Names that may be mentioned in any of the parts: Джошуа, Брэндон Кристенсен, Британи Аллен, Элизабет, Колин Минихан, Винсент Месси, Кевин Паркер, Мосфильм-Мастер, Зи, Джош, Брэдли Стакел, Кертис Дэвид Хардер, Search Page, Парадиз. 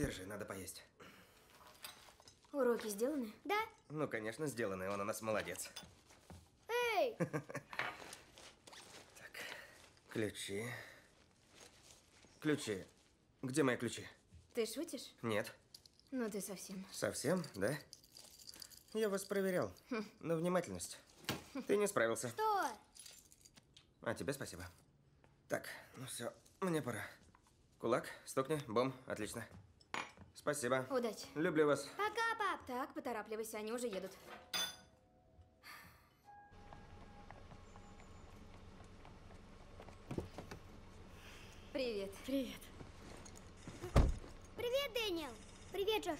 Держи, надо поесть. Уроки сделаны? Да. Ну, конечно, сделаны. Он у нас молодец. Эй! Так, ключи. Ключи. Где мои ключи? Ты шутишь? Нет. Ну, ты совсем. Совсем, да? Я вас проверял на внимательность. Ты не справился. Что? А тебе спасибо. Так, ну все, мне пора. Кулак, стукни, бом, отлично. Спасибо. Удачи. Люблю вас. Пока, пап. Так, поторапливайся, они уже едут. Привет. Привет. Привет, Дэниел. Привет, Джош.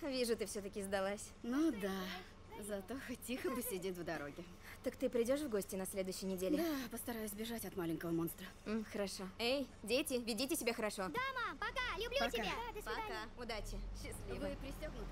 Вижу, ты все-таки сдалась. Ну да. Зато хоть тихо бы сидит в дороге. Так ты придешь в гости на следующей неделе? Да, постараюсь бежать от маленького монстра. Хорошо. Эй, дети, ведите себя хорошо. Да, мам, пока. Люблю тебя. Да, до свидания. Пока. Удачи. Счастливо. Вы пристегнуты.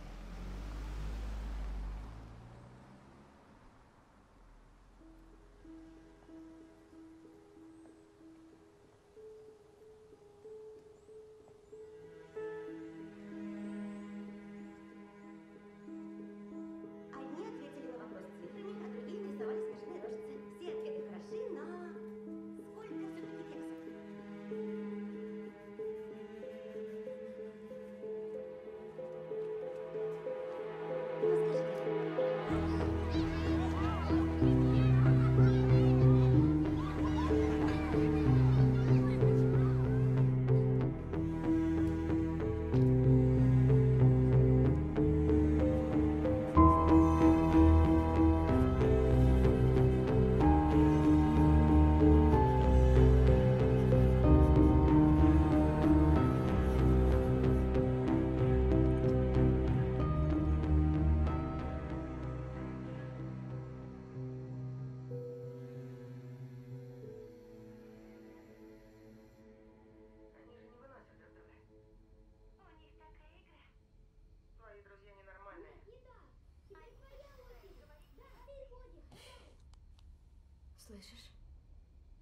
Слышишь?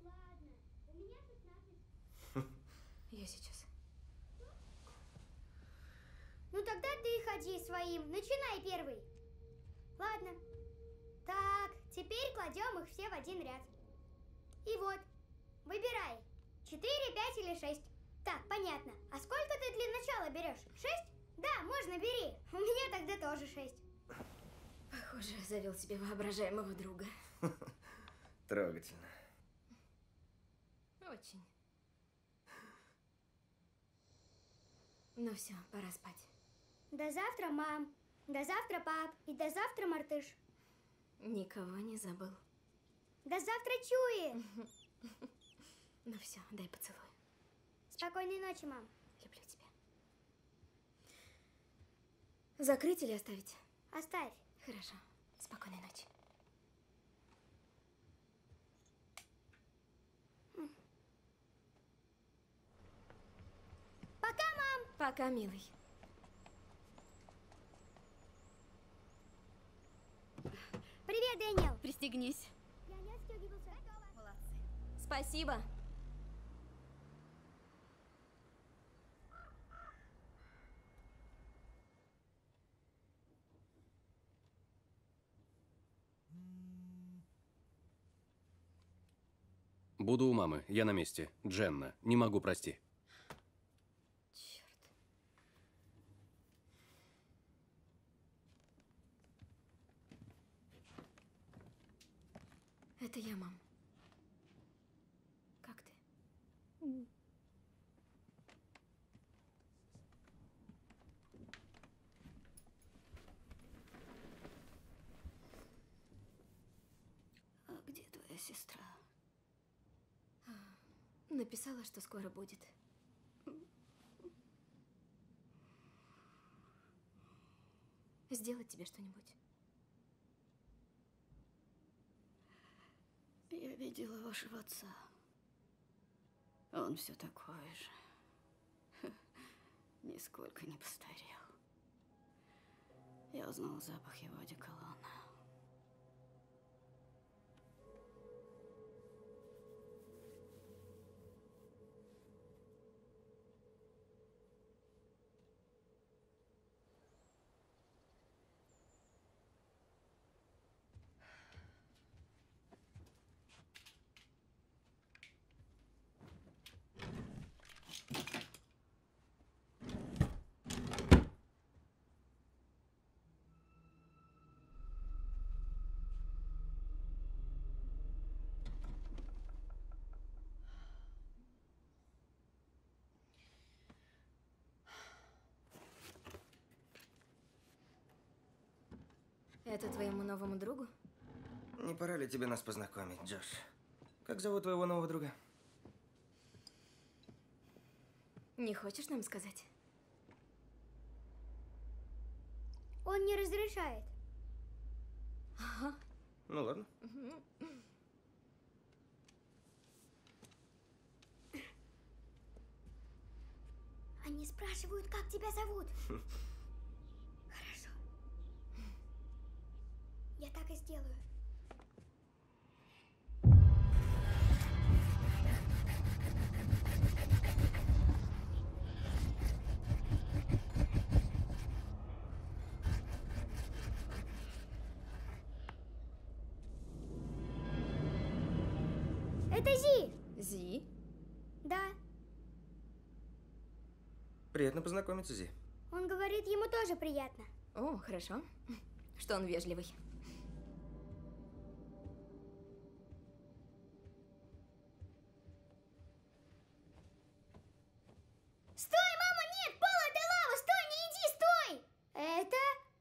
Ладно, у меня 16. Я сейчас. Ну тогда ты ходи своим. Начинай первый. Ладно. Так, теперь кладем их все в один ряд. И вот, выбирай. 4, 5 или 6. Так, понятно. А сколько ты для начала берешь? 6? Да, можно, бери. У меня тогда тоже 6. Похоже, завел себе воображаемого друга. Трогательно. Очень. Ну все, пора спать. До завтра, мам. До завтра, пап. И до завтра, мартыш. Никого не забыл. До завтра, Чуи. Ну все, дай поцелуй. Спокойной ночи, мам. Люблю тебя. Закрыть или оставить? Оставь. Хорошо. Спокойной ночи. Пока, мам! Пока, милый. Привет, Дэниел! Пристегнись. Я не отстегивался. Готово. Молодцы. Спасибо. Буду у мамы. Я на месте. Дженна. Не могу, прости. Это я, мам. Как ты? А где твоя сестра? Написала, что скоро будет. Сделать тебе что-нибудь? Я видела вашего отца. Он все такой же. Нисколько не постарел. Я узнала запах его одеколона. Это твоему новому другу? Не пора ли тебе нас познакомить, Джош? Как зовут твоего нового друга? Не хочешь нам сказать? Он не разрешает. Ага. Ну ладно. Они спрашивают, как тебя зовут. Хорошо. Я так и сделаю. Это Зи. Зи? Да. Приятно познакомиться, Зи. Он говорит, ему тоже приятно. О, хорошо. Что он вежливый. Стой, мама, нет! Полная лава! Стой, не иди, стой! Это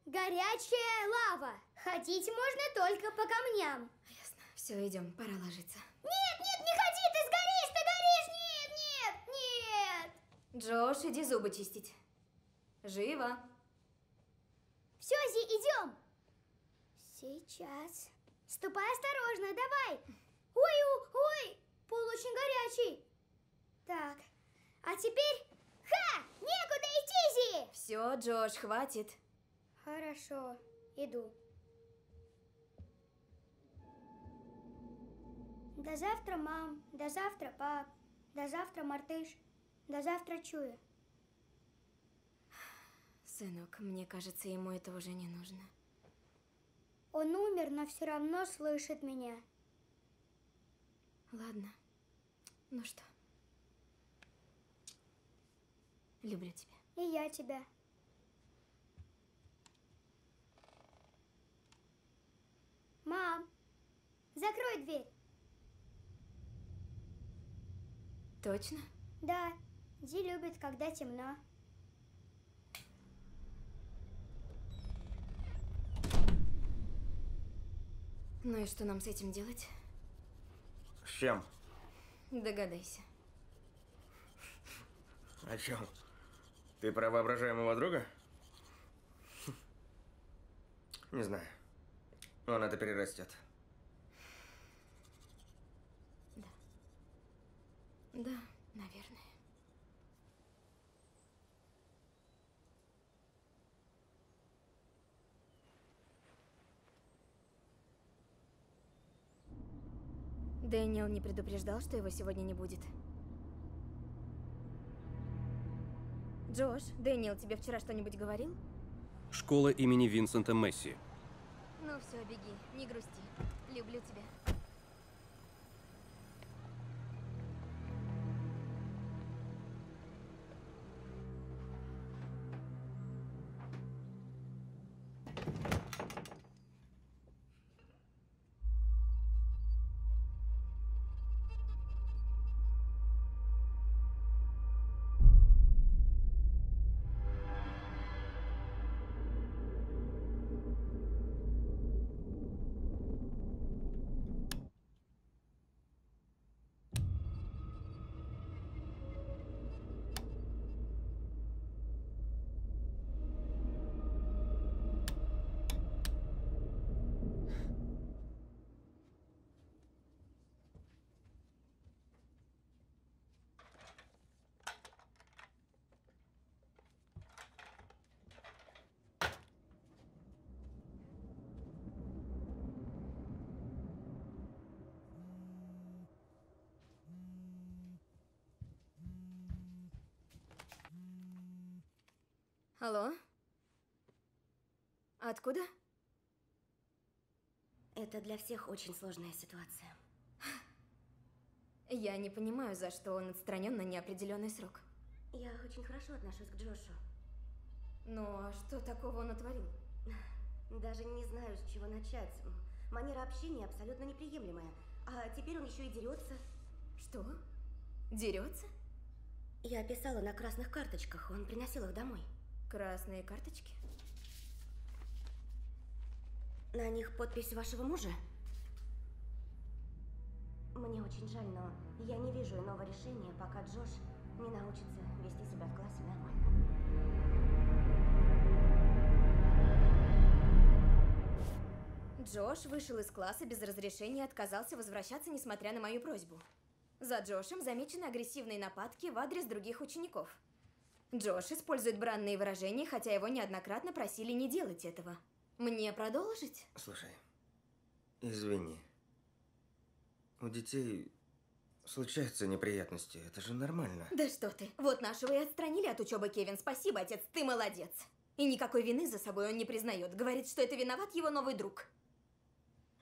горячая лава. Ходить можно только по камням. Ясно. Все, идем, пора ложиться. Нет, нет, не ходи, ты сгоришь, нет, нет, нет. Джош, иди зубы чистить. Живо. Все, Зи, идем. Сейчас. Ступай осторожно, давай. Ой, ой, пол очень горячий. Так, а теперь, ха, некуда идти, Зи. Все, Джош, хватит. Хорошо, иду. До завтра, мам, до завтра, пап, до завтра, мартыш, до завтра, чуя. Сынок, мне кажется, ему это уже не нужно. Он умер, но все равно слышит меня. Ладно, ну что? Люблю тебя. И я тебя. Мам, закрой дверь. Точно? Да. Зи любит, когда темно. Ну и что нам с этим делать? С чем? Догадайся. О чем? Ты про воображаемого друга? Не знаю. Он это перерастет. Да, наверное. Дэниел не предупреждал, что его сегодня не будет. Джош, Дэниел тебе вчера что-нибудь говорил? Школа имени Винсента Месси. Ну все, беги, не грусти. Люблю тебя. Алло? Откуда? Это для всех очень сложная ситуация. Я не понимаю, за что он отстранен на неопределенный срок. Я очень хорошо отношусь к Джошу. Ну, а что такого он натворил? Даже не знаю, с чего начать. Манера общения абсолютно неприемлемая. А теперь он еще и дерется. Что? Дерется? Я писала на красных карточках, он приносил их домой. Красные карточки? На них подпись вашего мужа? Мне очень жаль, но я не вижу иного решения, пока Джош не научится вести себя в классе нормально. Джош вышел из класса без разрешения и отказался возвращаться, несмотря на мою просьбу. За Джошем замечены агрессивные нападки в адрес других учеников. Джош использует бранные выражения, хотя его неоднократно просили не делать этого. Мне продолжить? Слушай, извини. У детей случаются неприятности, это же нормально. Да что ты, вот нашего и отстранили от учебы, Кевин. Спасибо, отец, ты молодец. И никакой вины за собой он не признает. Говорит, что это виноват его новый друг.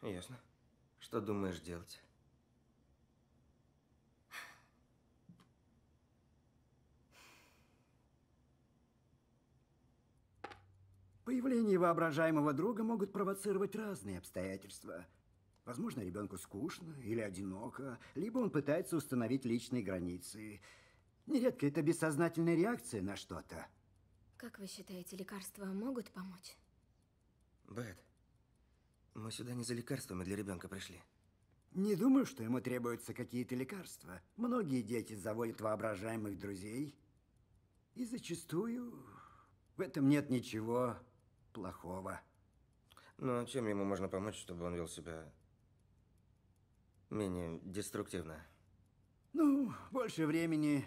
Ясно. Что думаешь делать? Появление воображаемого друга могут провоцировать разные обстоятельства. Возможно, ребенку скучно или одиноко, либо он пытается установить личные границы. Нередко это бессознательная реакция на что-то. Как вы считаете, лекарства могут помочь? Бэт, мы сюда не за лекарствами для ребенка пришли. Не думаю, что ему требуются какие-то лекарства. Многие дети заводят воображаемых друзей, и зачастую в этом нет ничего плохого. Но чем ему можно помочь, чтобы он вел себя менее деструктивно? Ну, больше времени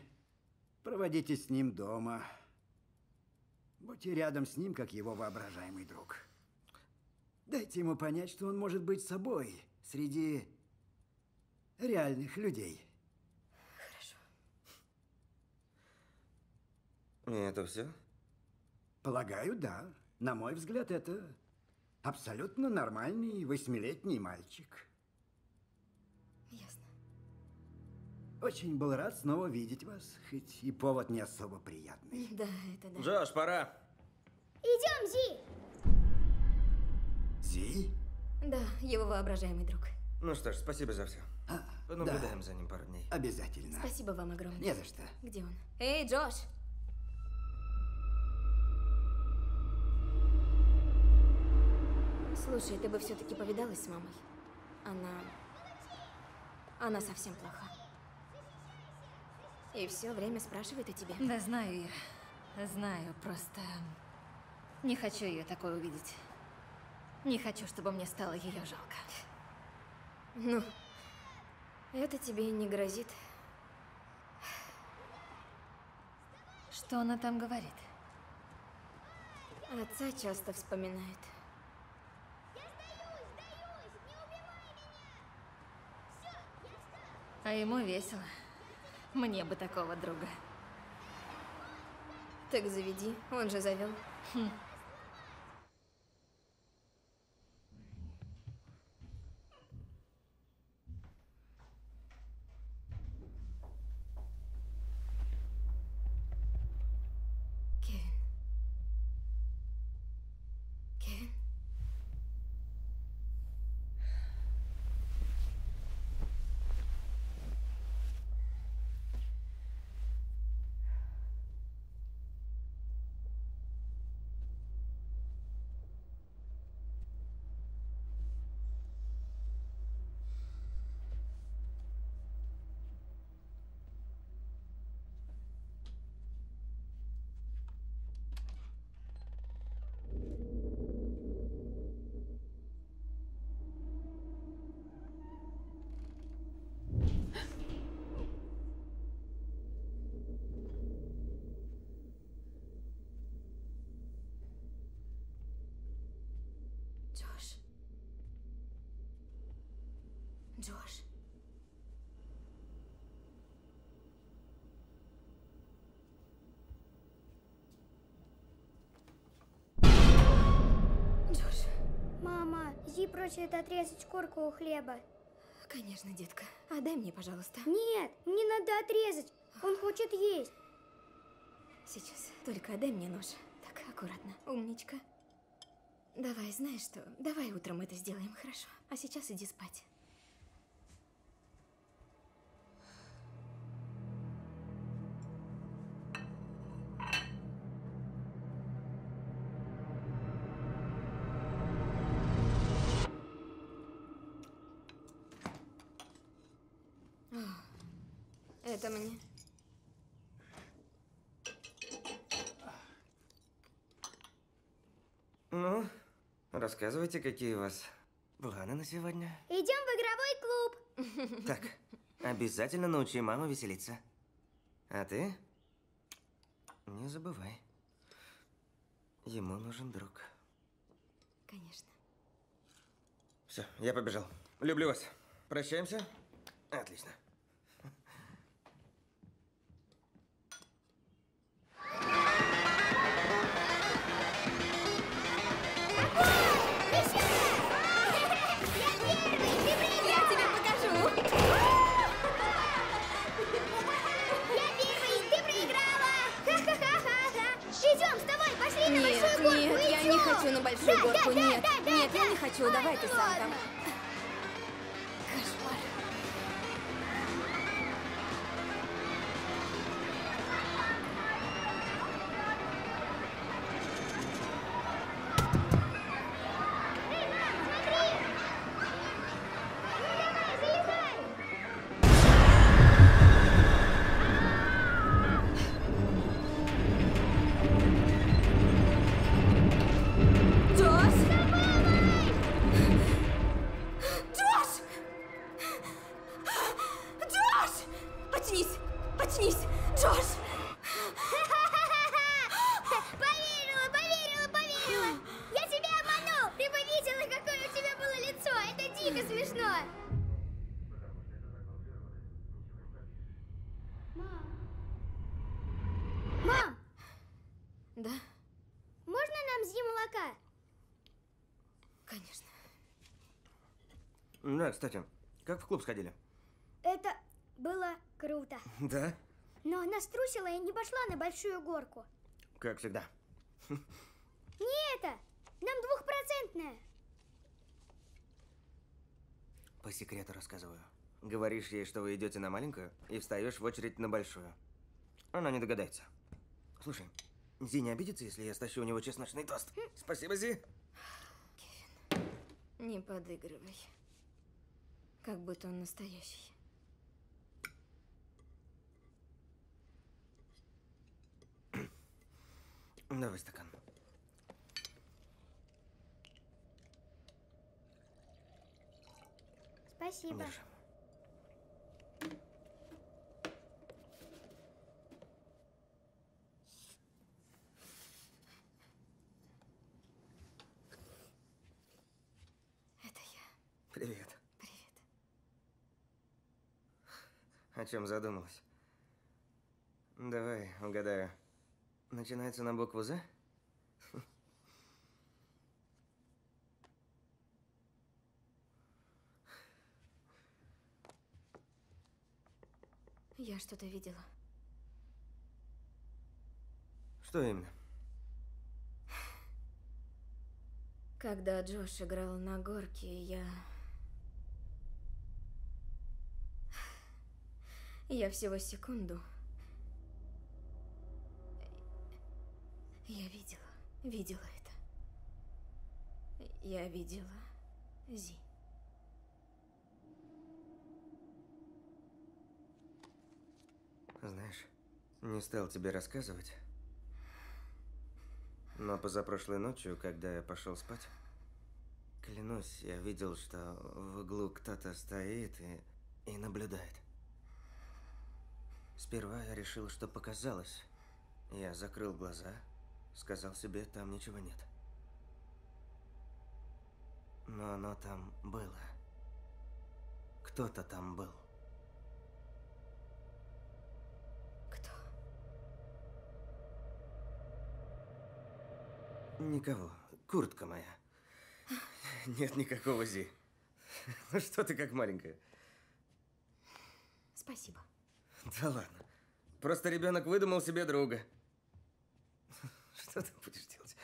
проводите с ним дома. Будьте рядом с ним, как его воображаемый друг. Дайте ему понять, что он может быть собой среди реальных людей. Хорошо. И это все? Полагаю, да. На мой взгляд, это абсолютно нормальный 8-летний мальчик. Ясно. Очень был рад снова видеть вас, хоть и повод не особо приятный. Да, это да. Джош, пора. Идем, Зи! Зи? Да, его воображаемый друг. Ну что ж, спасибо за все. Понаблюдаем за ним пару дней. Обязательно. Спасибо вам огромное. Не за что. Где он? Эй, Джош! Слушай, ты бы все-таки повидалась с мамой. Она совсем плоха. И все время спрашивает о тебе. Да знаю я. Знаю, просто не хочу ее такой увидеть. Не хочу, чтобы мне стало ее жалко. Ну, это тебе не грозит. Что она там говорит? Отца часто вспоминает. А ему весело. Мне бы такого друга. Так заведи, он же завел. Джош. Джош. Мама, Зи просит отрезать корку у хлеба. Конечно, детка. Отдай мне, пожалуйста. Нет, мне надо отрезать. Он хочет есть. Сейчас. Только отдай мне нож. Так, аккуратно. Умничка. Давай, знаешь что? Давай утром это сделаем, хорошо? А сейчас иди спать. Это мне. Ну, рассказывайте, какие у вас планы на сегодня. Идем в игровой клуб. Так, обязательно научи маму веселиться. А ты не забывай. Ему нужен друг. Конечно. Все, я побежал. Люблю вас. Прощаемся. Отлично. Да, кстати, как в клуб сходили? Это было круто. Да? Но она струсила и не пошла на большую горку. Как всегда. Не это! Нам 2%-ное. По секрету рассказываю. Говоришь ей, что вы идете на маленькую, и встаешь в очередь на большую. Она не догадается. Слушай, Зи не обидится, если я стащу у него чесночный тост? Спасибо, Зи. Кевин, не подыгрывай. Как будто он настоящий. Давай стакан. Спасибо. Держи. Это я. Привет. О чем задумалась? Давай, угадаю. Начинается на букву «З»? Я что-то видела. Что именно? Когда Джош играл на горке, Я всего секунду. Я видела это. Я видела Зи. Знаешь, не стал тебе рассказывать, но позапрошлой ночью, когда я пошел спать, клянусь, я видел, что в углу кто-то стоит и наблюдает. Сперва я решил, что показалось. Я закрыл глаза, сказал себе, там ничего нет. Но оно там было. Кто-то там был. Кто? Никого. Куртка моя. Нет никакого Зи. Ну что ты как маленькая? Спасибо. Да ладно. Просто ребенок выдумал себе друга. Что ты будешь делать?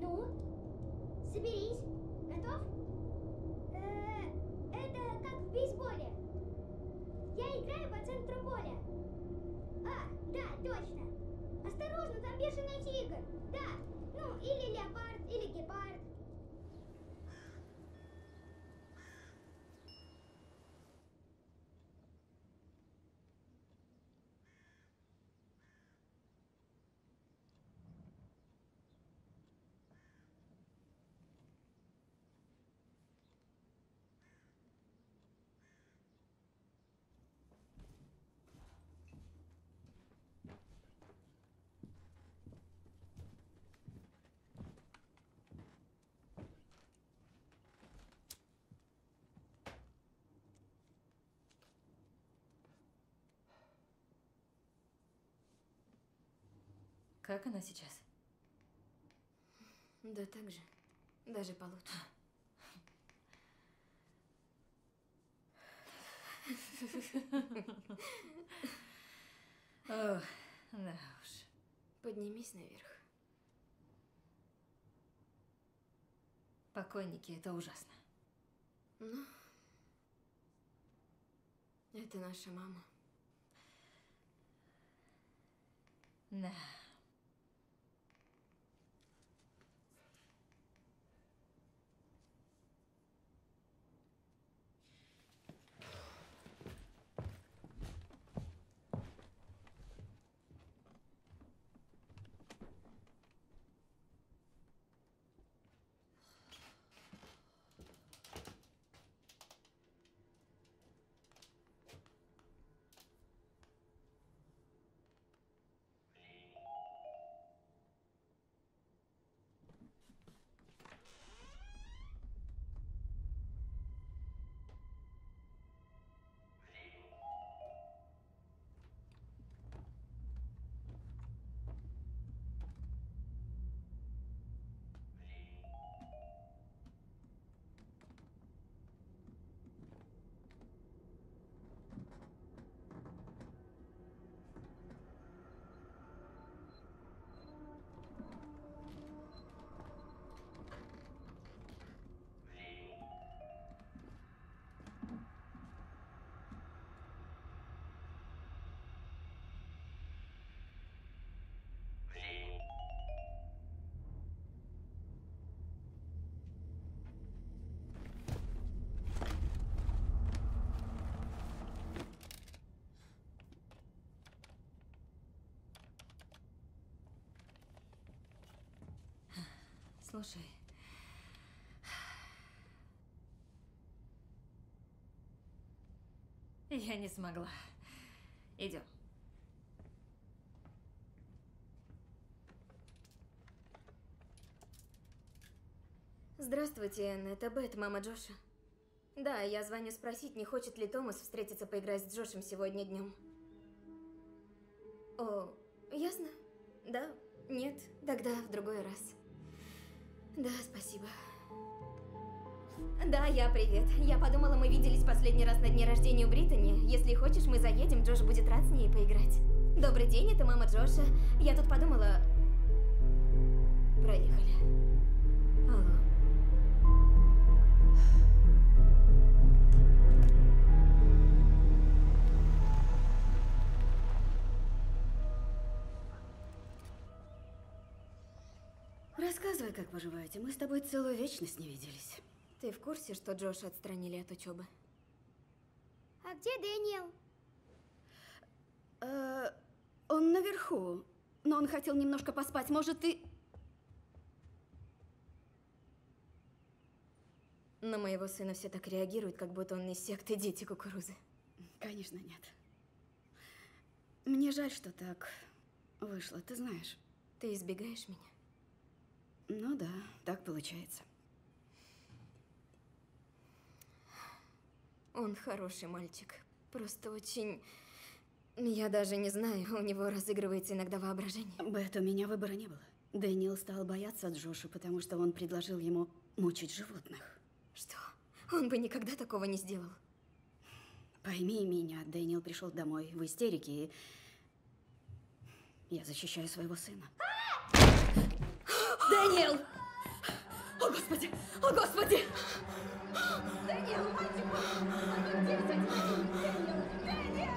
Ну, соберись. Готов? Это как в бейсболе. Я играю по центру поля. А, да, точно. Осторожно. Возможно, там бешеный тигр. Да. Ну, или леопард, или гепард. Как она сейчас? Да так же. Даже получше. О, да уж. Поднимись наверх. Покойники – это ужасно. Ну, это наша мама. Да. Слушай, я не смогла. Идем. Здравствуйте, Энн. Это Бет, мама Джоша. Да, я звоню спросить, не хочет ли Томас встретиться поиграть с Джошем сегодня днем. О, ясно? Да? Нет? Тогда в другой раз. Да, спасибо. Да, я привет. Я подумала, мы виделись последний раз на дне рождения у Британи. Если хочешь, мы заедем, Джош будет рад с ней поиграть. Добрый день, это мама Джоша. Я тут подумала... Проехали. Алло. Рассказывай, как поживаете. Мы с тобой целую вечность не виделись. Ты в курсе, что Джоша отстранили от учебы? А где Дэниел? Он наверху, но он хотел немножко поспать. Может, ты... На моего сына все так реагируют, как будто он из секты «Дети кукурузы». Конечно, нет. Мне жаль, что так вышло, ты знаешь. Ты избегаешь меня? Ну да, так получается. Он хороший мальчик. Просто очень... Я даже не знаю, у него разыгрывается иногда воображение. Бет, у меня выбора не было. Дэниел стал бояться Джошу, потому что он предложил ему мучить животных. Что? Он бы никогда такого не сделал. Пойми меня, Дэниел пришел домой в истерике, и... Я защищаю своего сына. Дэниел! О, Господи! О, Господи! Дэниел, мальчик! Ой, где это? Дэниел! Дэниел!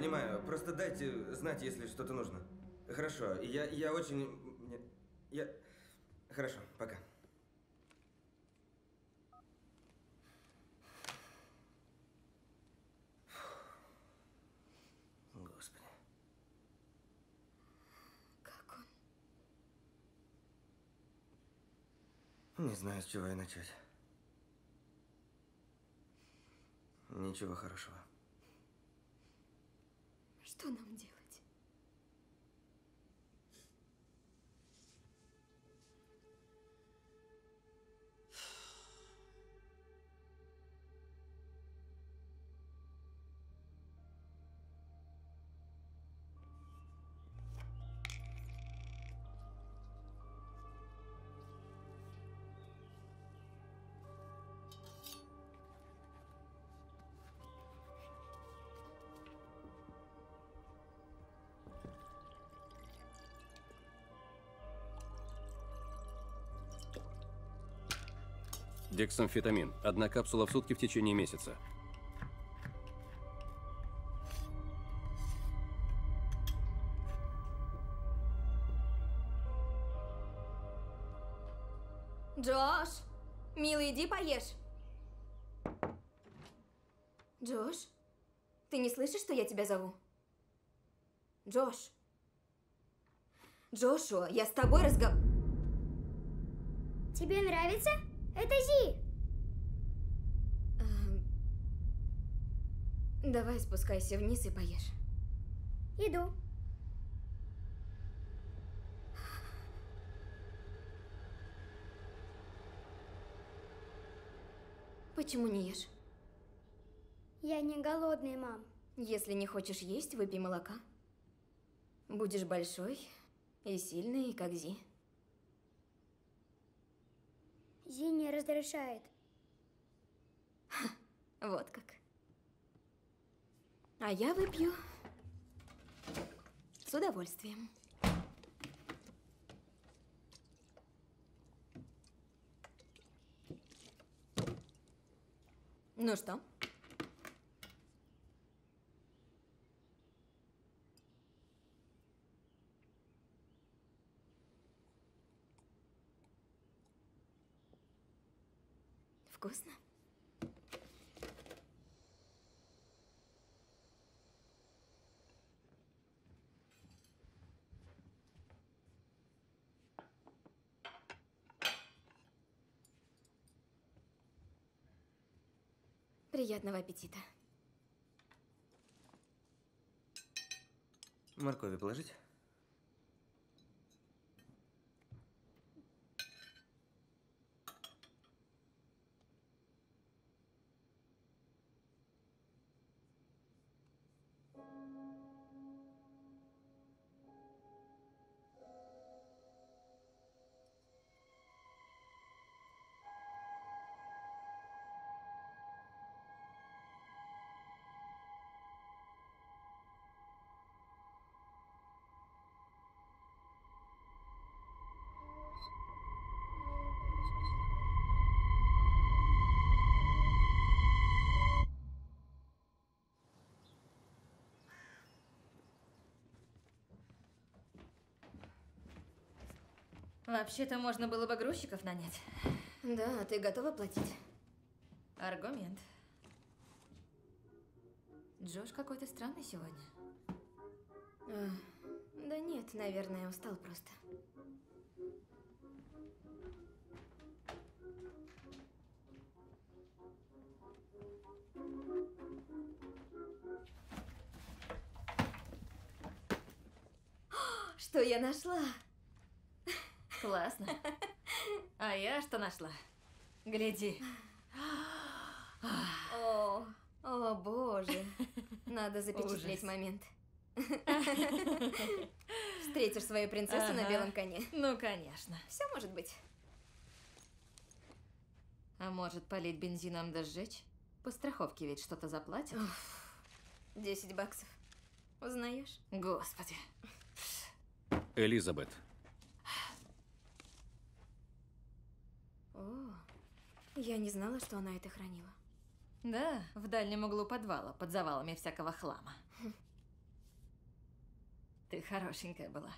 понимаю. Просто дайте знать, если что-то нужно. Хорошо, я очень... Хорошо, пока. Господи. Как он? Не знаю, с чего и начать. Ничего хорошего. Что нам делать? Дексамфетамин. 1 капсула в сутки в течение месяца. Джош! Милый, иди поешь. Джош? Ты не слышишь, что я тебя зову? Джош? Джошуа, я с тобой разговариваю. Тебе нравится? Это Зи! Давай спускайся вниз и поешь. Иду. Почему не ешь? Я не голодная, мам. Если не хочешь есть, выпей молока. Будешь большой и сильный, как Зи. Зи не разрешает. Ха, вот как. А я выпью с удовольствием. Ну что? Вкусно? Приятного аппетита. Моркови положить? Вообще-то можно было бы грузчиков нанять. Да, ты готова платить? Аргумент. Джош какой-то странный сегодня. Да нет, наверное, устал просто. Что я нашла? Классно. А я что нашла? Гляди. О, боже. Надо запечатлеть момент. Встретишь свою принцессу на белом коне. Ну, конечно. Все может быть. А может, полить бензином да сжечь? По страховке ведь что-то заплатят. 10 баксов. Узнаешь? Господи. Элизабет. О, я не знала, что она это хранила. Да, в дальнем углу подвала, под завалами всякого хлама. Ты хорошенькая была.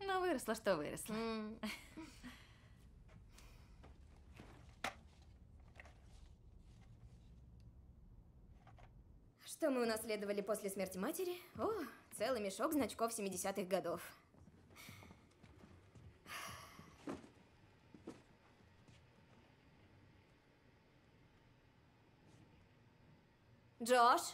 Но выросла, что выросла. Что мы унаследовали после смерти матери? О, целый мешок значков 70-х годов. Джош?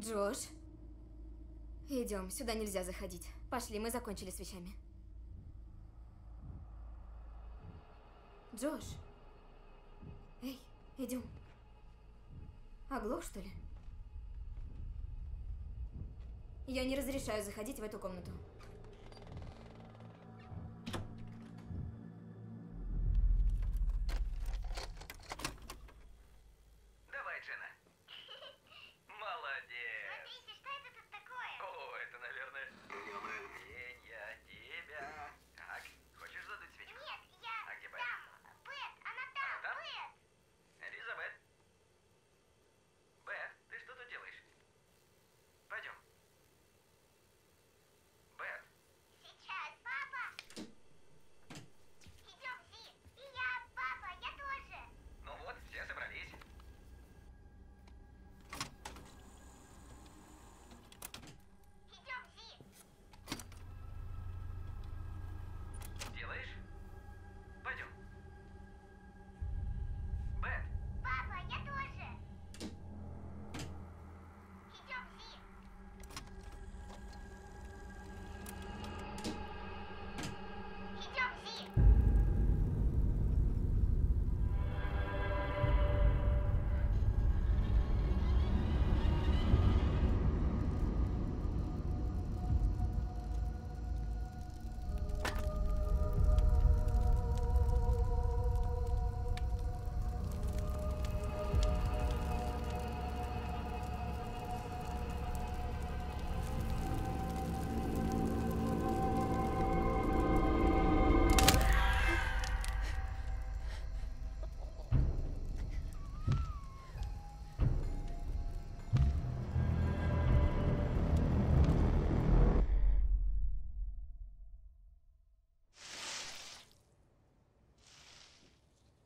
Джош, идем, сюда нельзя заходить. Пошли, мы закончили с вещами. Джош, эй, идем. Оглох, что ли? Я не разрешаю заходить в эту комнату.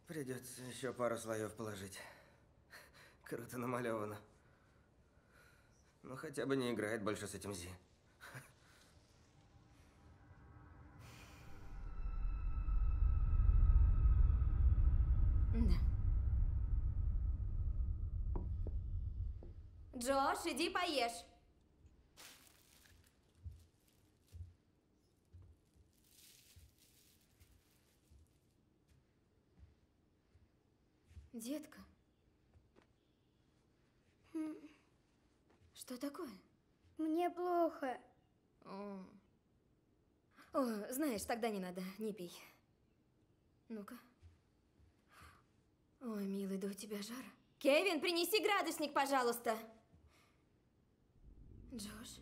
Придется еще пару слоев положить. Круто намалевано. Ну хотя бы не играет больше с этим Зи. Да. Джош, иди поешь. Детка, что такое? Мне плохо. О, знаешь, тогда не надо, не пей. Ну-ка. Ой, милый, да у тебя жар. Кевин, принеси градусник, пожалуйста. Джош,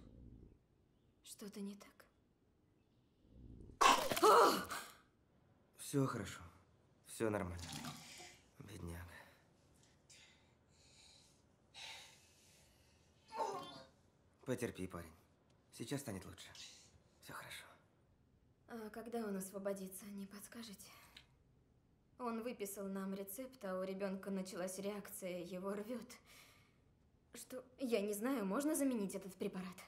что-то не так. Все хорошо, все нормально. Бедняга. Потерпи, парень. Сейчас станет лучше. Все хорошо. А когда он освободится, не подскажете? Он выписал нам рецепт, а у ребенка началась реакция, его рвет. Что? Я не знаю, можно заменить этот препарат?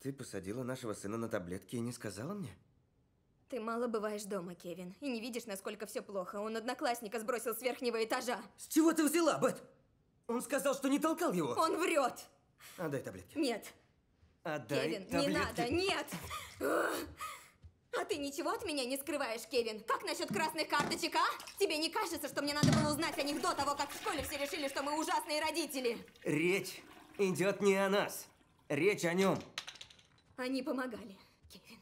Ты посадила нашего сына на таблетки и не сказала мне? Ты мало бываешь дома, Кевин, и не видишь, насколько все плохо. Он одноклассника сбросил с верхнего этажа. С чего ты взяла, Бет? Он сказал, что не толкал его. Он врет. Отдай таблетки. Нет. Отдай Кевин, таблетки. Не надо, нет. А ты ничего от меня не скрываешь, Кевин? Как насчет красных карточек, а? Тебе не кажется, что мне надо было узнать о них до того, как в школе все решили, что мы ужасные родители? Речь идет не о нас. Речь о нем. Они помогали, Кевин.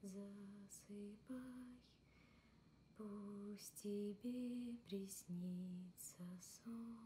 Засыпай, пусть тебе приснится сон.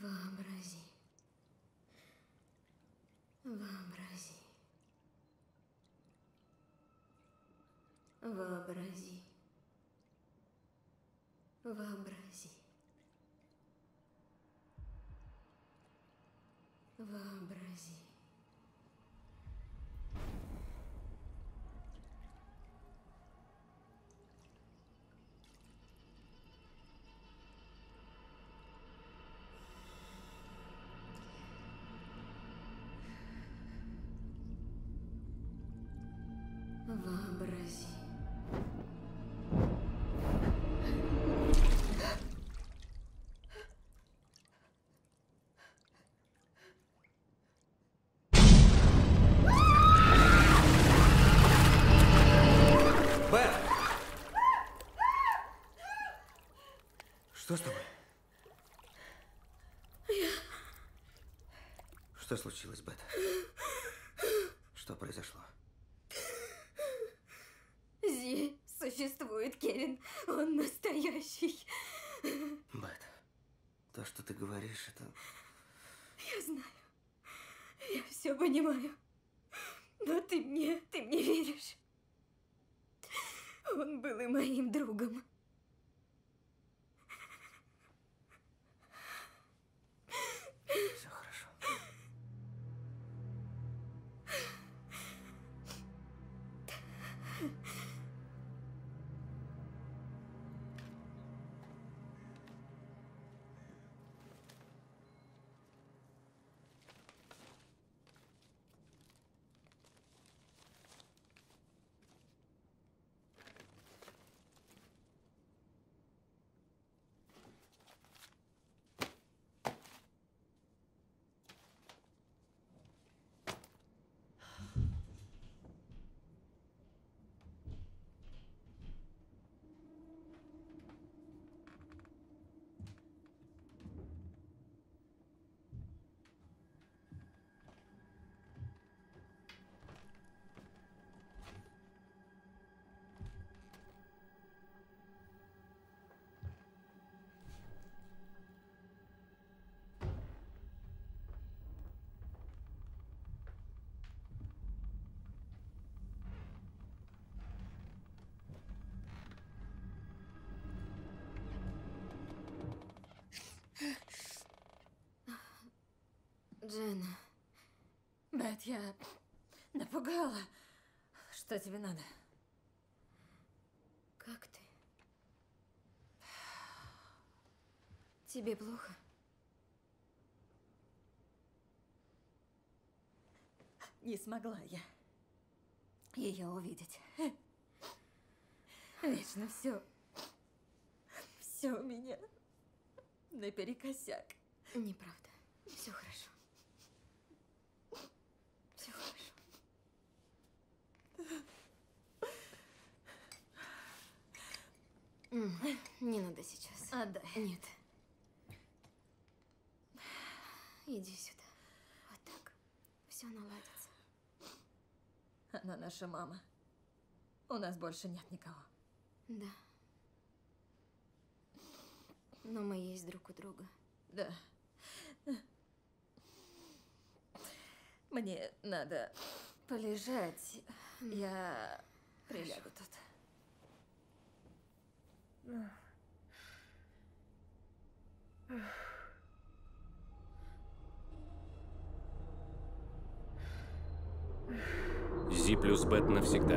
Вообрази. Вообрази. Вообрази. Вообрази. Вообрази. Вообрази. Бэт! Что с тобой? Что случилось, Бэт? Что произошло? Существует, Кевин. Он настоящий. Бэт, то, что ты говоришь, это... Я знаю. Я все понимаю. Но ты мне веришь. Он был и моим другом. Все хорошо. Джен, Бет, я напугала. Что тебе надо? Как ты? Тебе плохо? Не смогла я ее увидеть. Вечно все у меня наперекосяк. Неправда. Все хорошо. Все хорошо. Не надо сейчас. Отдай. Нет. Иди сюда. Вот так. Все наладится. Она наша мама. У нас больше нет никого. Да. Но мы есть друг у друга. Да. Мне надо полежать. Я прилягу тут. Зи плюс Бет навсегда.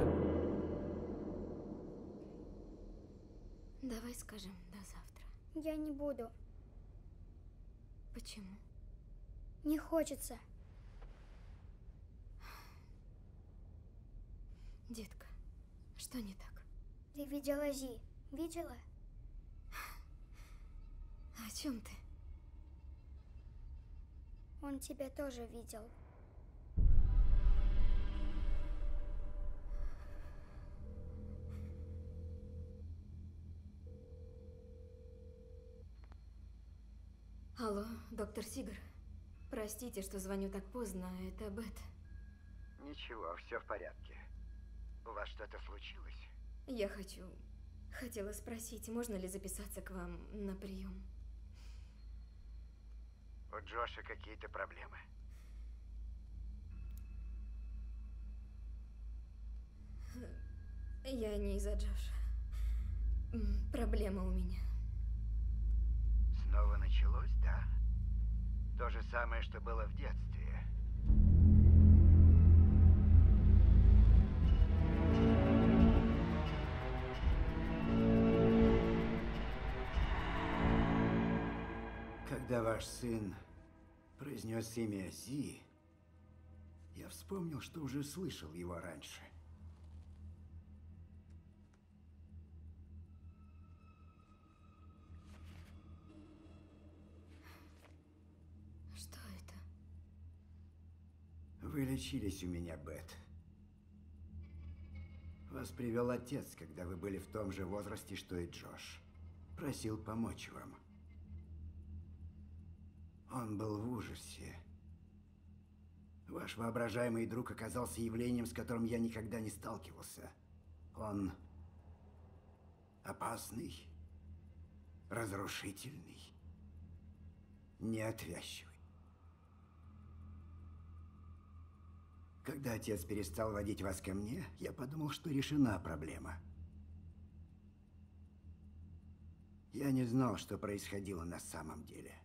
Давай скажем до завтра. Я не буду. Почему? Не хочется. Детка, что не так? Ты видела Зи? Видела? О чем ты? Он тебя тоже видел. Алло, доктор Сигар. Простите, что звоню так поздно. Это Бет. Ничего, все в порядке. У вас что-то случилось? Я хотела спросить, можно ли записаться к вам на прием? У Джоша какие-то проблемы. Я не из-за Джоша. Проблема у меня. Снова началось, да? То же самое, что было в детстве. Когда ваш сын произнес имя Зи, я вспомнил, что уже слышал его раньше. Вы лечились у меня, Бет. Вас привел отец, когда вы были в том же возрасте, что и Джош. Просил помочь вам. Он был в ужасе. Ваш воображаемый друг оказался явлением, с которым я никогда не сталкивался. Он опасный, разрушительный, неотвязчивый. Когда отец перестал водить вас ко мне, я подумал, что решена проблема. Я не знал, что происходило на самом деле.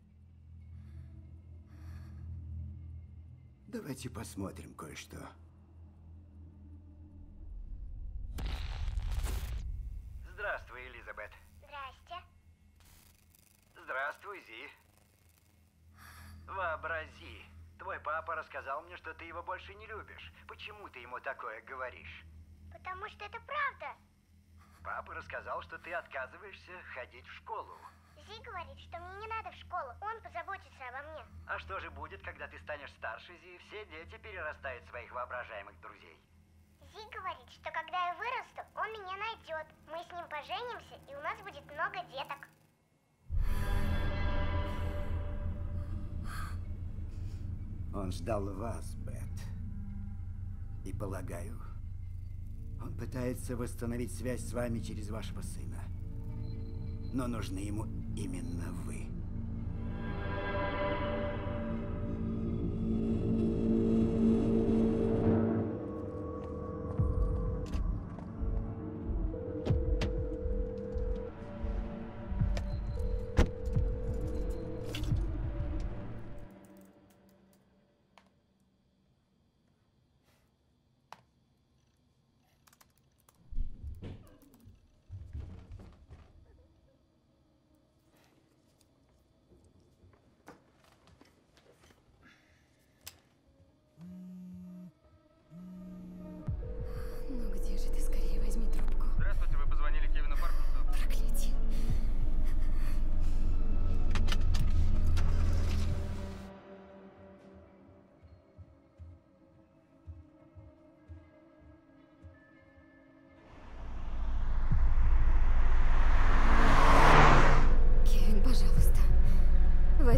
Давайте посмотрим кое-что. Здравствуй, Элизабет. Здрасте. Здравствуй, Зи. Вообрази. Твой папа рассказал мне, что ты его больше не любишь. Почему ты ему такое говоришь? Потому что это правда. Папа рассказал, что ты отказываешься ходить в школу. Зи говорит, что мне не надо в школу. Он позаботится обо мне. А что же будет, когда ты станешь старше, Зи? Все дети перерастают своих воображаемых друзей. Зи говорит, что когда я вырасту, он меня найдет. Мы с ним поженимся, и у нас будет много деток. Он ждал вас, Бет. И, полагаю, он пытается восстановить связь с вами через вашего сына. Но нужны ему именно вы.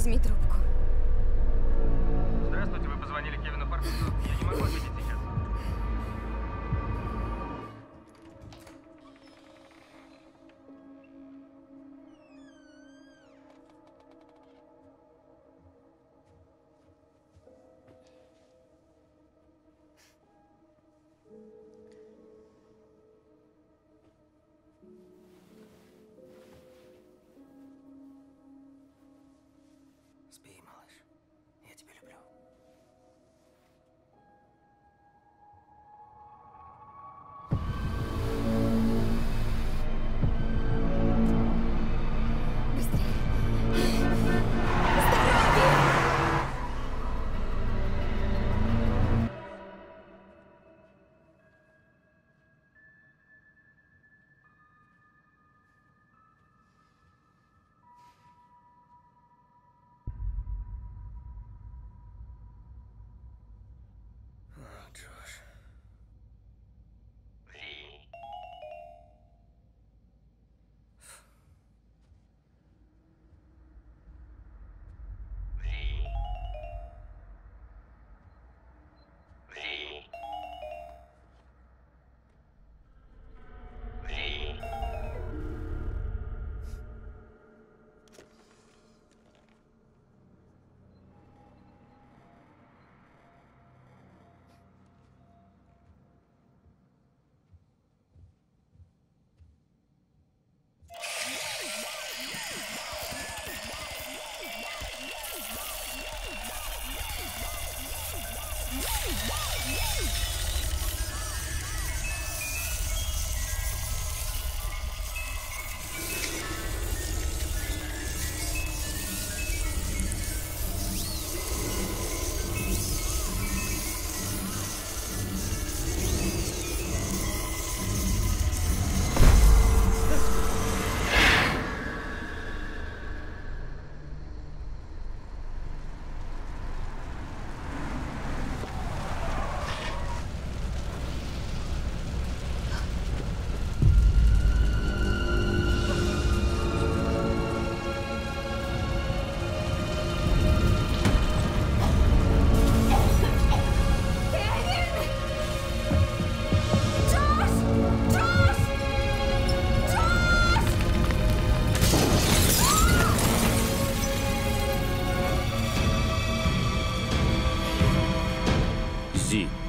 возьми трубку. Здравствуйте, вы позвонили Кевину Паркеру. Я не могу ответить сейчас.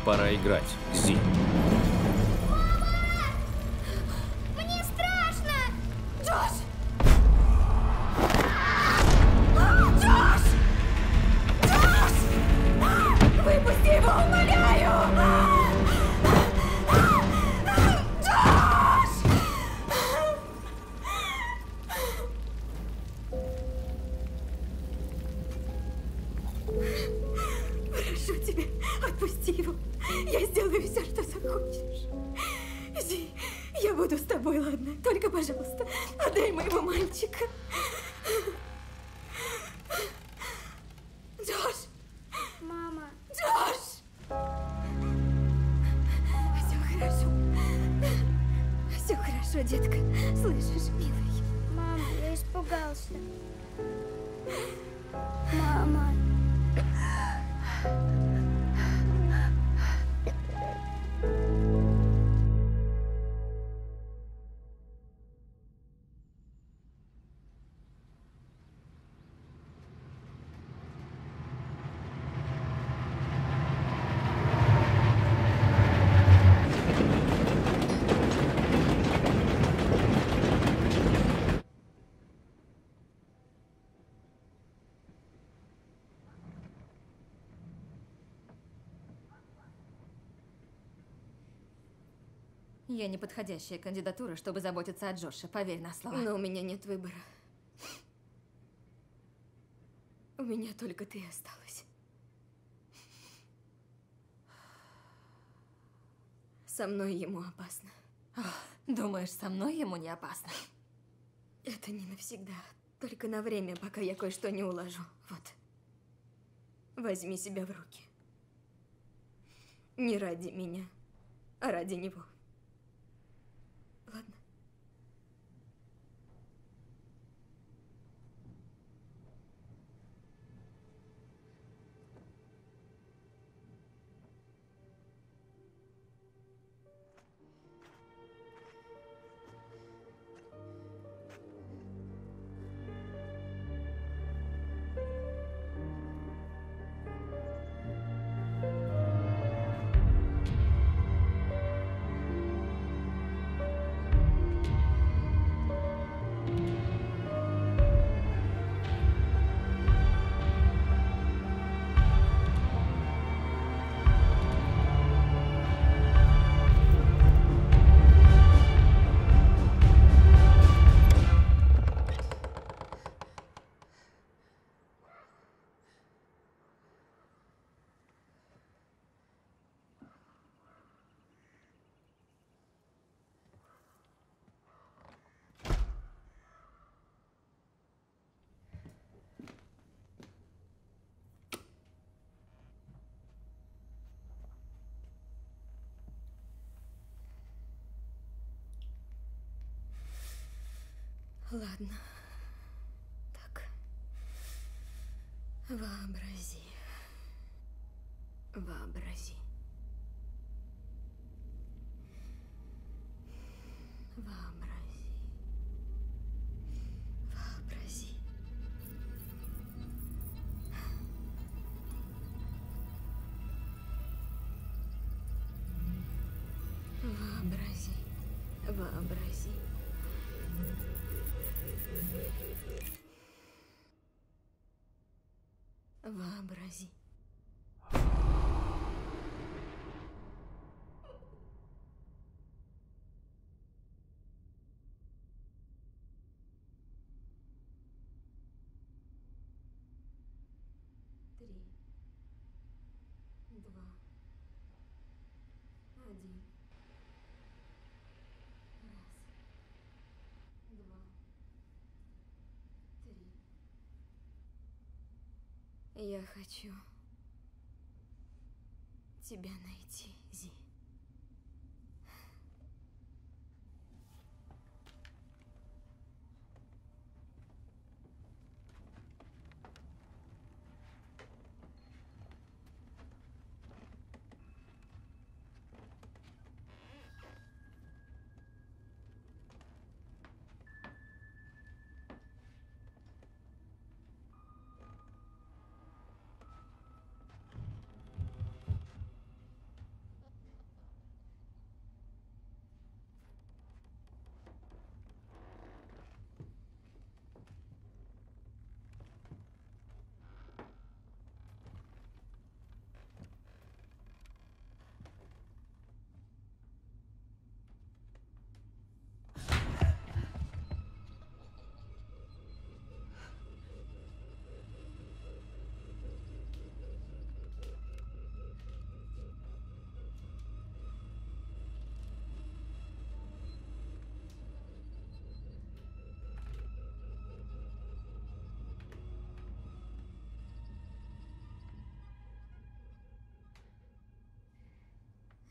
Пора играть. Зи. Мама! Мне страшно! Джош! Джош! Джош! Выпусти его, умоляю! Джош! Прошу тебя, отпусти его. Я сделаю все, что захочешь. Зи, я буду с тобой, ладно? Только, пожалуйста, отдай моего мальчика. Джош! Мама! Джош! Все хорошо. Все хорошо, детка. Слышишь, милый? Мама, я испугался. Мама! Я неподходящая кандидатура, чтобы заботиться о Джоше, поверь на слово. Но у меня нет выбора. У меня только ты осталась. Со мной ему опасно. Думаешь, со мной ему не опасно? Это не навсегда. Только на время, пока я кое-что не уложу. Вот. Возьми себя в руки. Не ради меня, а ради него. Ладно. Ладно. Так. Вообрази. Вообрази. Вообрази. Вообрази. Вообрази. Вообрази. Вообрази. Я хочу тебя найти, Зи.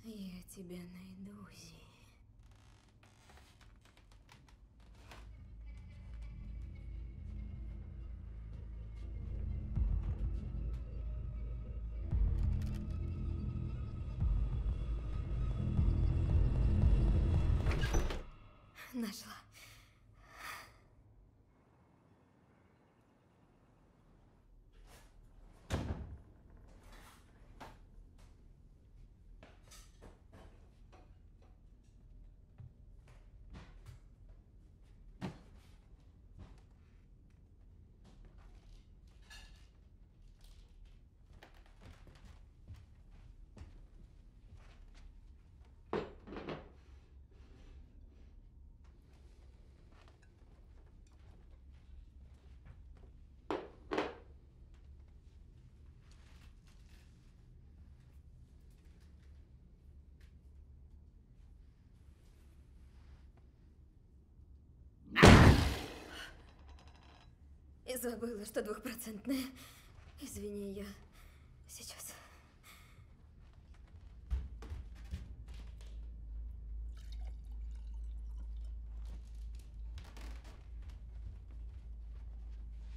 Я тебя найду, Зи. Нашла. И забыла, что 2%. Извини, я сейчас.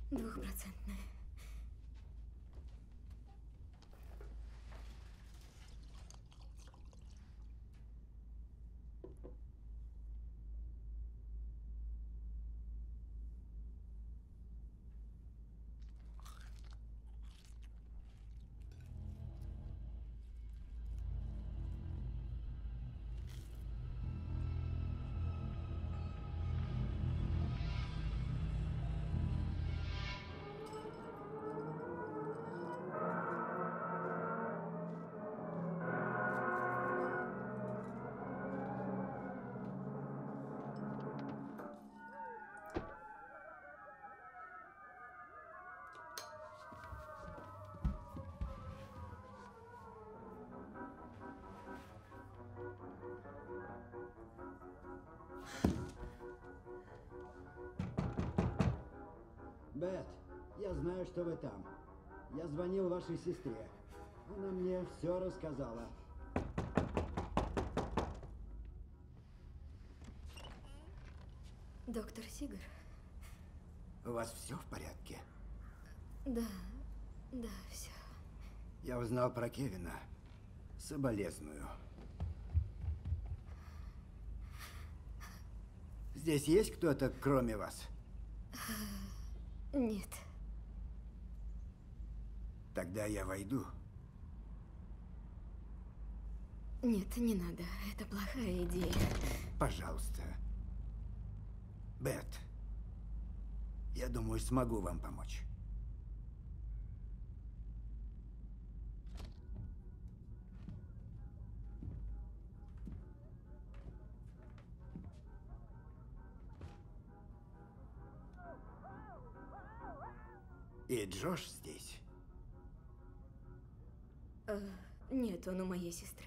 Двухпроцентная. Бет, я знаю, что вы там. Я звонил вашей сестре. Она мне все рассказала. Доктор Сигар. У вас все в порядке? Да, да, все. Я узнал про Кевина. Соболезную. Здесь есть кто-то, кроме вас? Нет. Тогда я войду. Нет, не надо. Это плохая идея. Пожалуйста. Бет, я думаю, смогу вам помочь. И Джош здесь? Нет, он у моей сестры.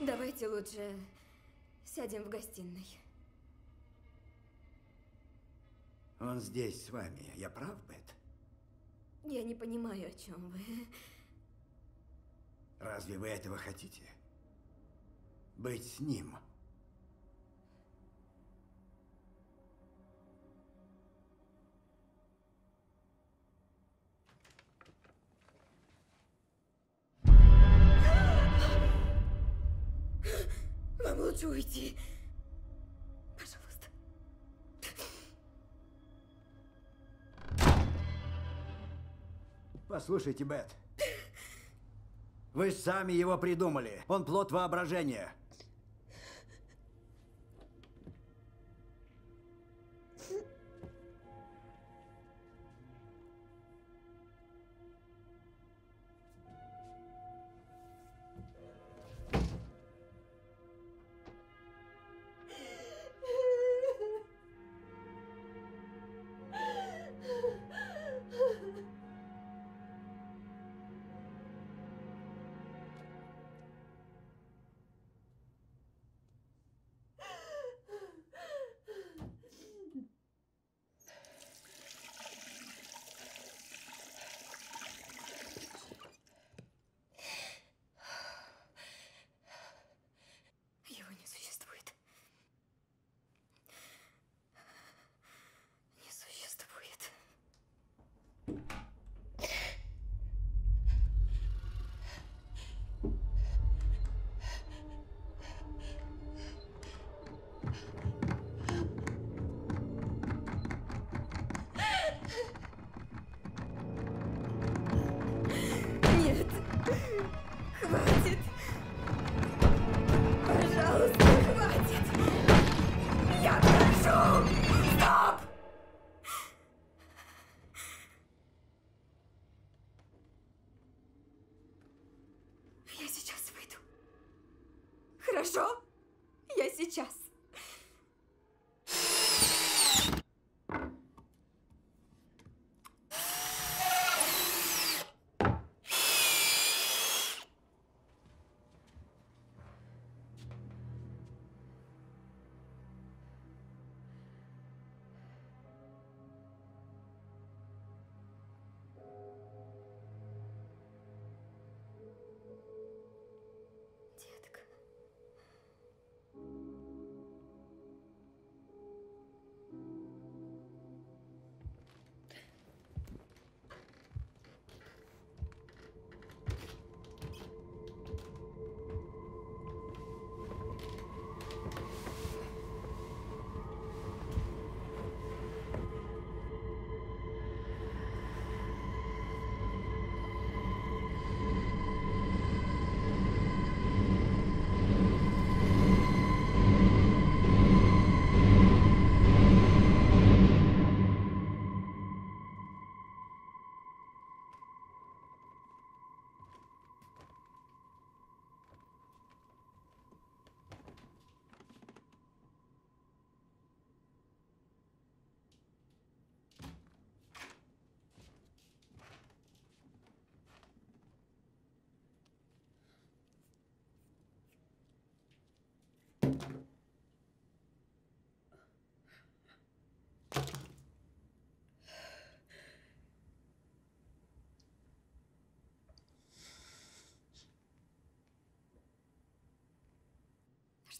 Давайте лучше сядем в гостиной. Он здесь с вами. Я прав, Бет? Я не понимаю, о чем вы. Разве вы этого хотите? Быть с ним? Вам лучше уйти. Послушайте, Бет, вы сами его придумали. Он плод воображения.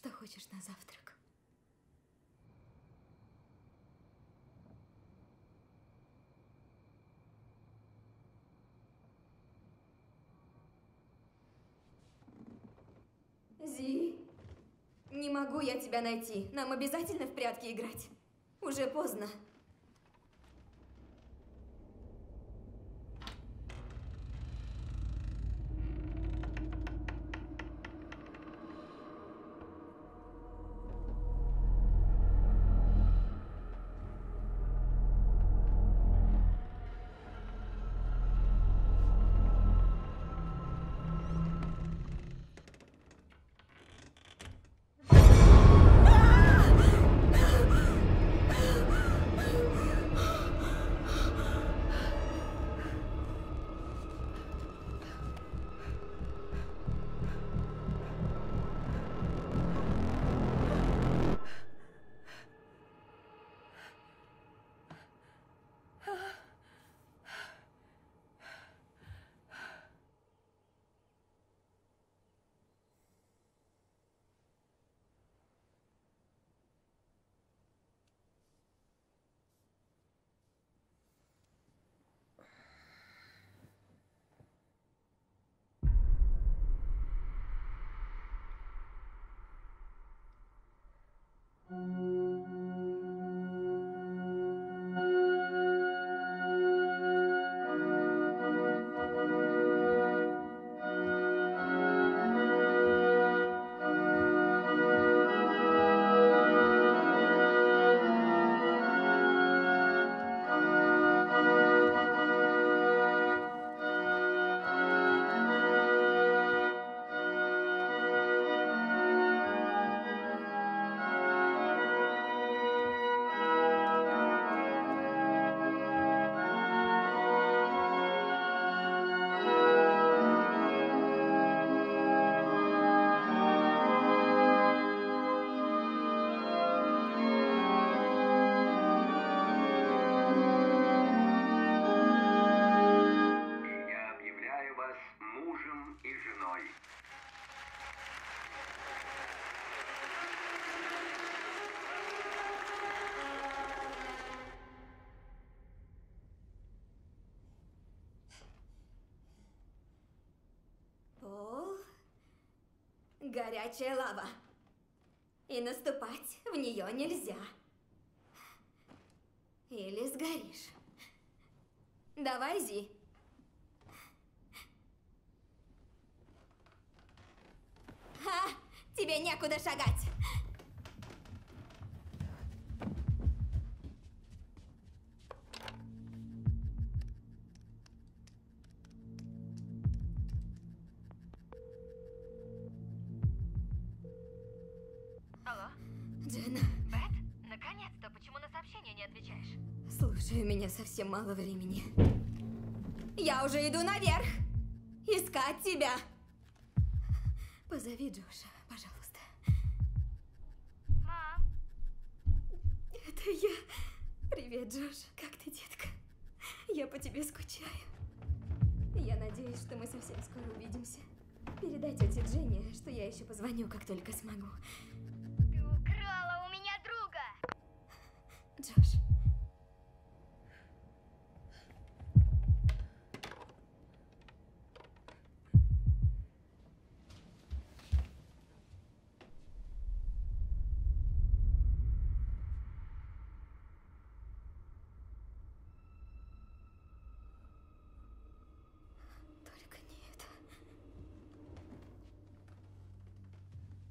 Что хочешь на завтрак? Зи, не могу я тебя найти. Нам обязательно в прятки играть. Уже поздно. Горячая лава. И наступать в нее нельзя. Или сгоришь. Давай, Зи. Ха! Тебе некуда шагать. У меня совсем мало времени. Я уже иду наверх искать тебя. Позови Джоша, пожалуйста. Мам. Это я. Привет, Джош. Как ты, детка? Я по тебе скучаю. Я надеюсь, что мы совсем скоро увидимся. Передай тете Дженни, что я еще позвоню, как только смогу. Ты украла у меня друга. Джош.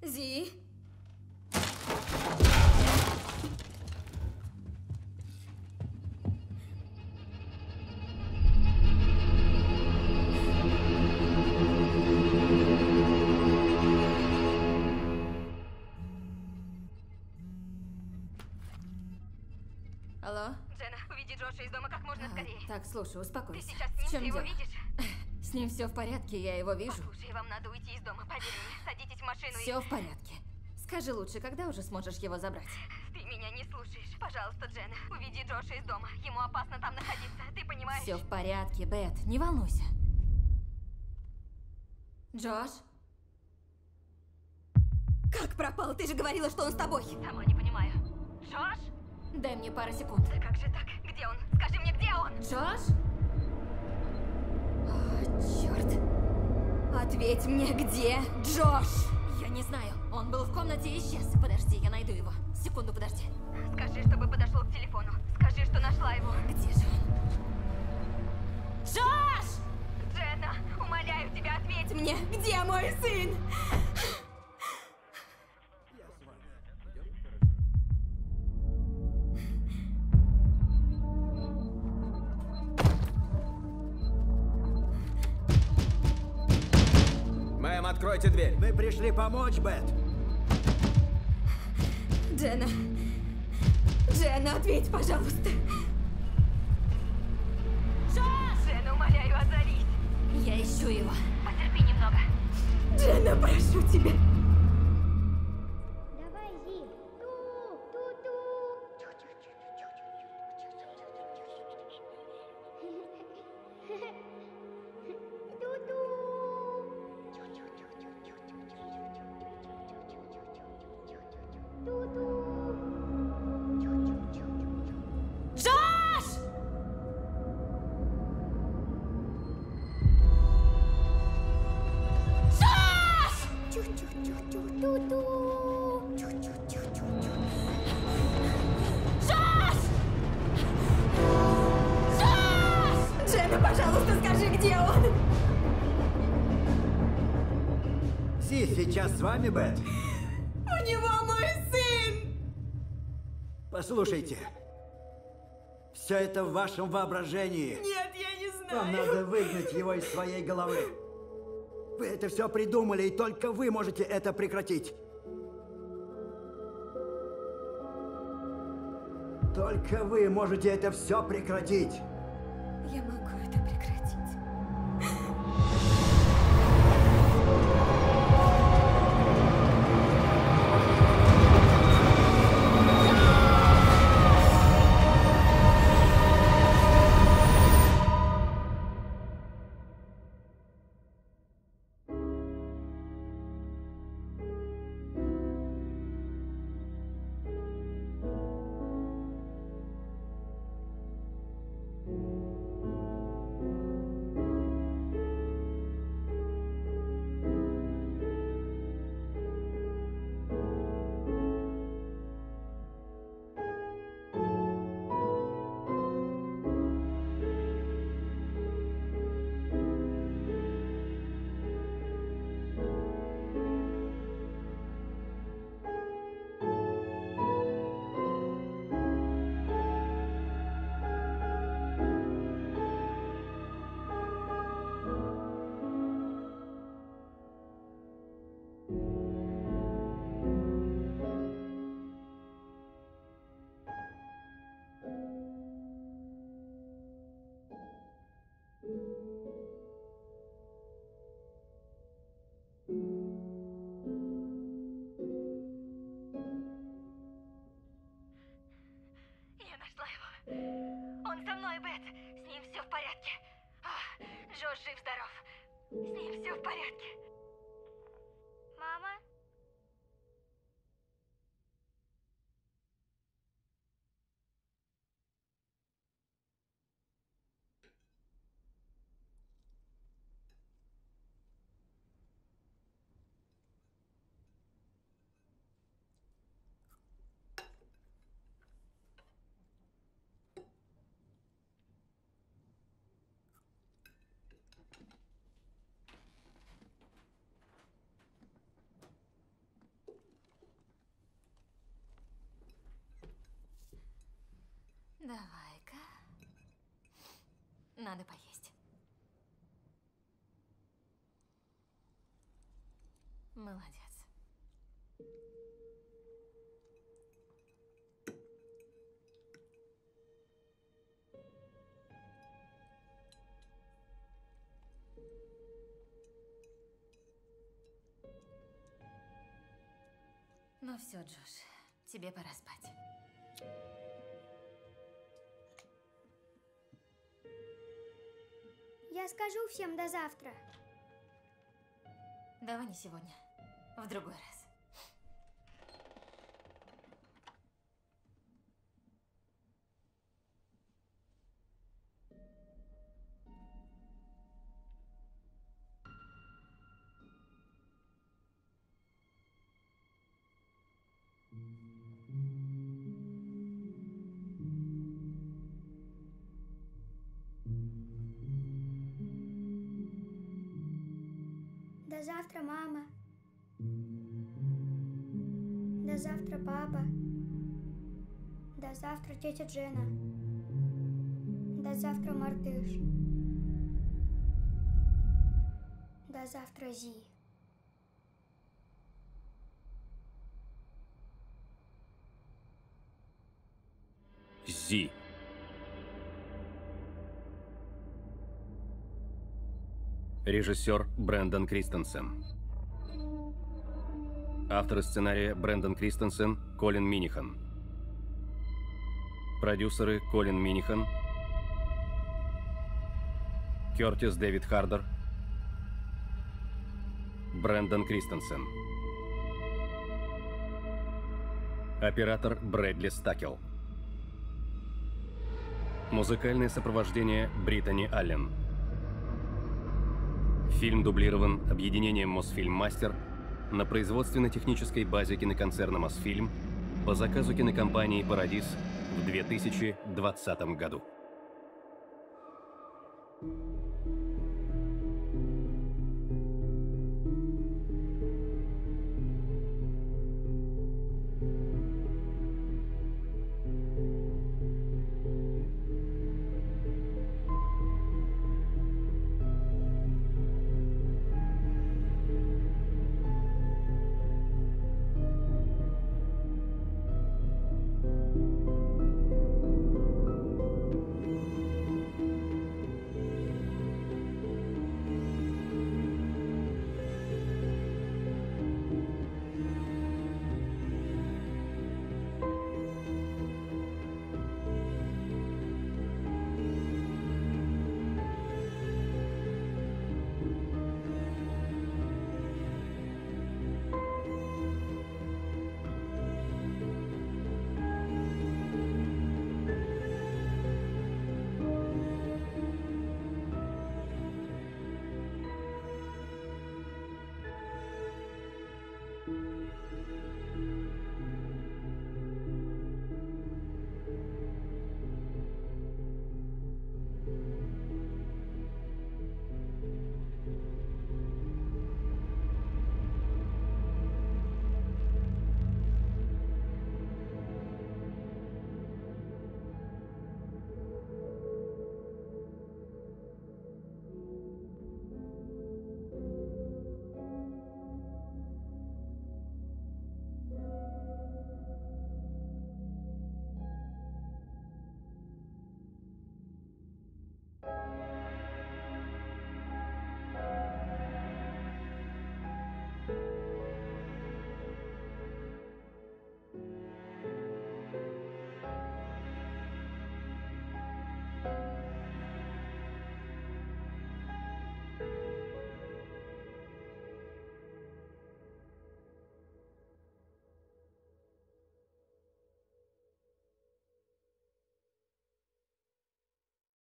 Зи. Алло? Джена, уведи Джоша из дома как можно скорее. Так, слушай, успокойся. Ты сейчас с ним, ты его видишь? С ним все в порядке, я его вижу. Послушай, вам надо уйти из дома, поверь мне. Садитесь в машину и... Все в порядке. Скажи лучше, когда уже сможешь его забрать? Ты меня не слушаешь. Пожалуйста, Джена, уведи Джоша из дома. Ему опасно там находиться, ты понимаешь? Все в порядке, Бет, не волнуйся. Джош? Как пропал? Ты же говорила, что он с тобой. Сама не понимаю. Джош? Дай мне пару секунд. Да как же так? Где он? Скажи мне, где он? Джош? О, черт. Ответь мне, где Джош? Я не знаю. Он был в комнате и исчез. Подожди, я найду его. Секунду, подожди. Скажи, чтобы подошел к телефону. Скажи, что нашла его. Где же он? Джош! Дженна, умоляю тебя, ответь мне, где мой сын? Откройте дверь. Мы пришли помочь, Бет. Дженна. Дженна, ответь, пожалуйста. Джош! Дженна, умоляю, озарись. Я ищу его. Потерпи немного. Дженна, прошу тебя. Давай, Зи. С вами, Бет. У него мой сын! Послушайте, все это в вашем воображении. Нет, я не знаю. Вам надо выгнать его из своей головы. Вы это все придумали, и только вы можете это прекратить. Только вы можете это все прекратить. Я могу это прекратить. Джош жив-здоров. С ним все в порядке. Мама? Давай-ка. Надо поесть. Молодец. Ну все, Джош, тебе пора спать. Я скажу всем до завтра. Давай не сегодня, в другой раз. До завтра, мама. До завтра, папа. До завтра, тетя Джена. До завтра, мартыш. До завтра, Зи. Зи. Режиссер Брэндон Кристенсен. Авторы сценария Брэндон Кристенсен, Колин Минихан. Продюсеры Колин Минихан, Кертис Дэвид Хардер, Брэндон Кристенсен. Оператор Брэдли Стакел. Музыкальное сопровождение Британи Аллен. Фильм дублирован объединением «Мосфильм-Мастер» на производственно-технической базе киноконцерна «Мосфильм» по заказу кинокомпании «Парадиз» в 2020 году.